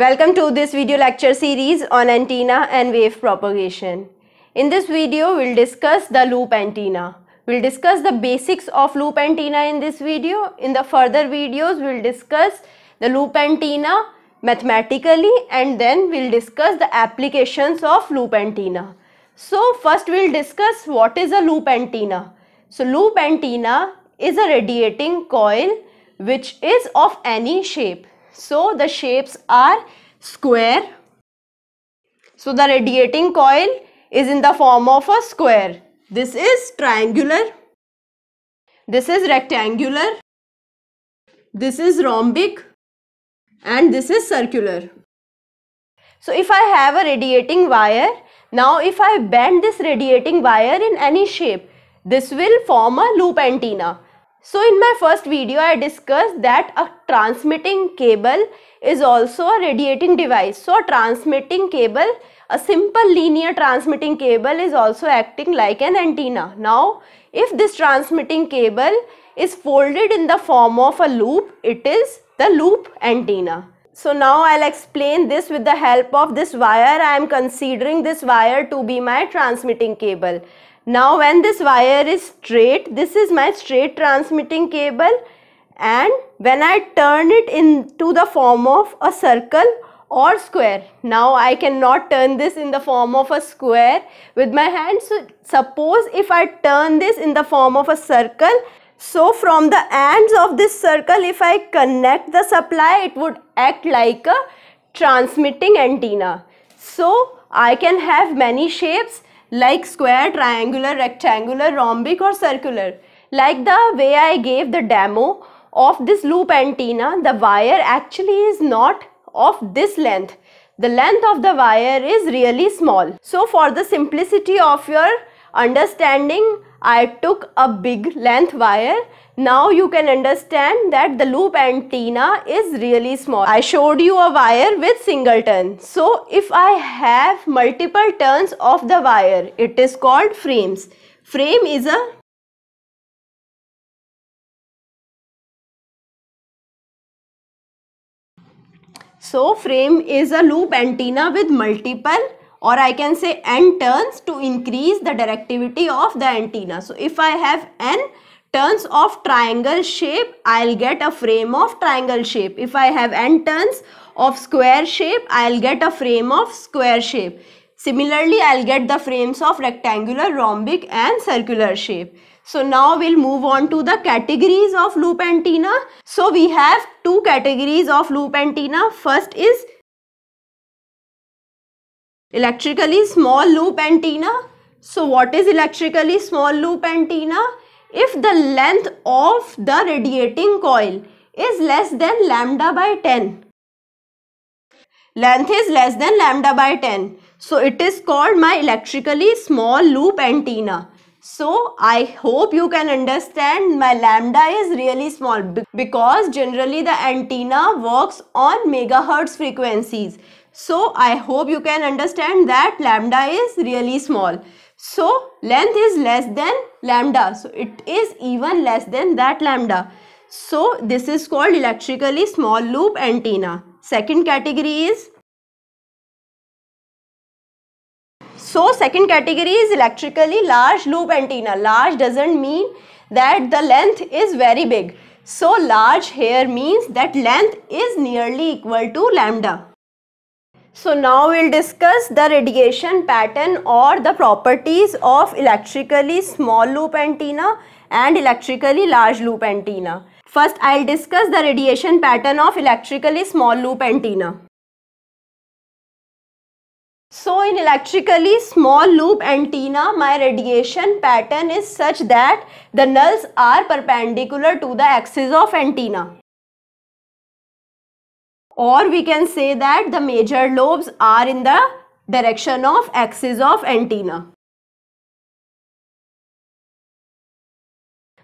Welcome to this video lecture series on antenna and wave propagation. In this video, we'll discuss the loop antenna. We'll discuss the basics of loop antenna in this video. In the further videos, we'll discuss the loop antenna mathematically, and then we'll discuss the applications of loop antenna. So first we'll discuss what is a loop antenna. So loop antenna is a radiating coil which is of any shape. So the shapes are square. So the radiating coil is in the form of a square. This is triangular. This is rectangular. This is rhombic. And this is circular. So if I have a radiating wire, now if I bend this radiating wire in any shape, this will form a loop antenna. So in my first video, I discussed that a transmitting cable is also a radiating device. So a transmitting cable, a simple linear transmitting cable, is also acting like an antenna. Now, if this transmitting cable is folded in the form of a loop, it is the loop antenna. So now I'll explain this with the help of this wire. I am considering this wire to be my transmitting cable. Now when this wire is straight, this is my straight transmitting cable, and when I turn it into the form of a circle or square. Now I cannot turn this in the form of a square with my hand. So suppose if I turn this in the form of a circle, so from the ends of this circle, if I connect the supply, it would act like a transmitting antenna. So I can have many shapes like square, triangular, rectangular, rhombic or circular. Like the way I gave the demo of this loop antenna, the wire actually is not of this length. The length of the wire is really small. So for the simplicity of your understanding, I took a big length wire. Now you can understand that the loop antenna is really small. I showed you a wire with single turn. So if I have multiple turns of the wire, it is called frames. Frame is a loop antenna with multiple, or I can say n turns, to increase the directivity of the antenna. So if I have n turns of triangle shape, I'll get a frame of triangle shape. If I have n turns of square shape, I'll get a frame of square shape. Similarly, I'll get the frames of rectangular, rhombic and circular shape. So now we'll move on to the categories of loop antenna. So we have two categories of loop antenna. First is electrically small loop antenna. So what is electrically small loop antenna? If the length of the radiating coil is less than lambda by 10. Length is less than lambda by 10. So it is called my electrically small loop antenna. So I hope you can understand my lambda is really small, because generally the antenna works on megahertz frequencies. So I hope you can understand that lambda is really small. So length is less than lambda. So it is even less than that lambda. So this is called electrically small loop antenna. Second category is electrically large loop antenna. Large doesn't mean that the length is very big. So large here means that length is nearly equal to lambda. So now we'll discuss the radiation pattern or the properties of electrically small loop antenna and electrically large loop antenna. First, I'll discuss the radiation pattern of electrically small loop antenna. So in electrically small loop antenna, my radiation pattern is such that the nulls are perpendicular to the axis of antenna. Or we can say that the major lobes are in the direction of axis of antenna.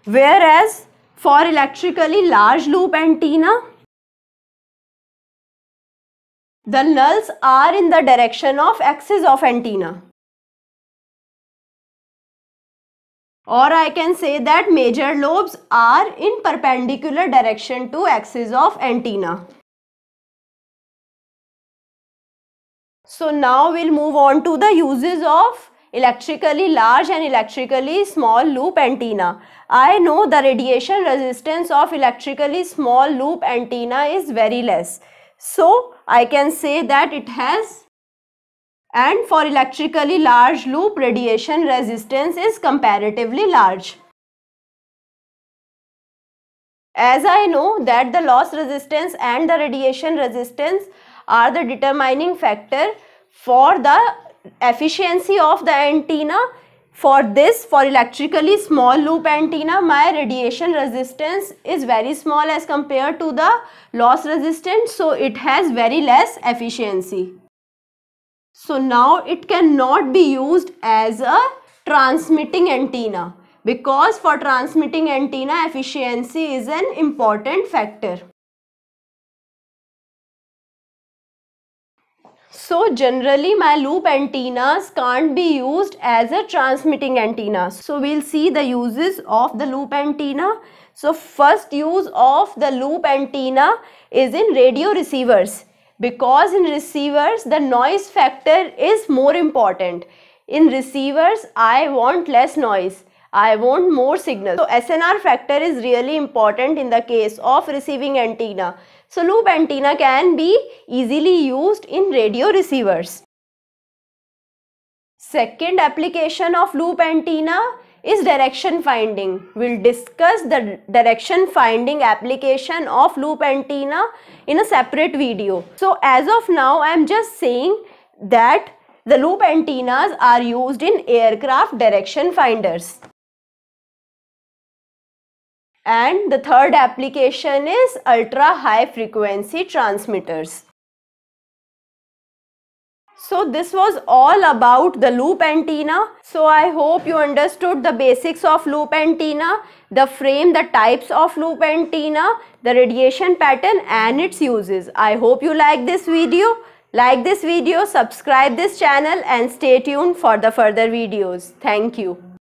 Whereas for electrically large loop antenna, the nulls are in the direction of axis of antenna. Or I can say that major lobes are in perpendicular direction to axis of antenna. So now we'll move on to the uses of electrically large and electrically small loop antenna. I know the radiation resistance of electrically small loop antenna is very less. So I can say that it has, and for electrically large loop, radiation resistance is comparatively large. As I know that the loss resistance and the radiation resistance are the determining factor for the efficiency of the antenna, for this, for electrically small loop antenna, my radiation resistance is very small as compared to the loss resistance, so it has very less efficiency. So now it cannot be used as a transmitting antenna, because for transmitting antenna efficiency is an important factor. So generally my loop antennas can't be used as a transmitting antenna. So we'll see the uses of the loop antenna. So first use of the loop antenna is in radio receivers, because in receivers the noise factor is more important. In receivers I want less noise, I want more signal. So SNR factor is really important in the case of receiving antenna. So loop antenna can be easily used in radio receivers. Second application of loop antenna is direction finding. We'll discuss the direction finding application of loop antenna in a separate video. So as of now I'm just saying that the loop antennas are used in aircraft direction finders. And the third application is ultra high frequency transmitters. So this was all about the loop antenna. So I hope you understood the basics of loop antenna, the frame, the types of loop antenna, the radiation pattern and its uses. I hope you like this video, subscribe this channel and stay tuned for the further videos. Thank you.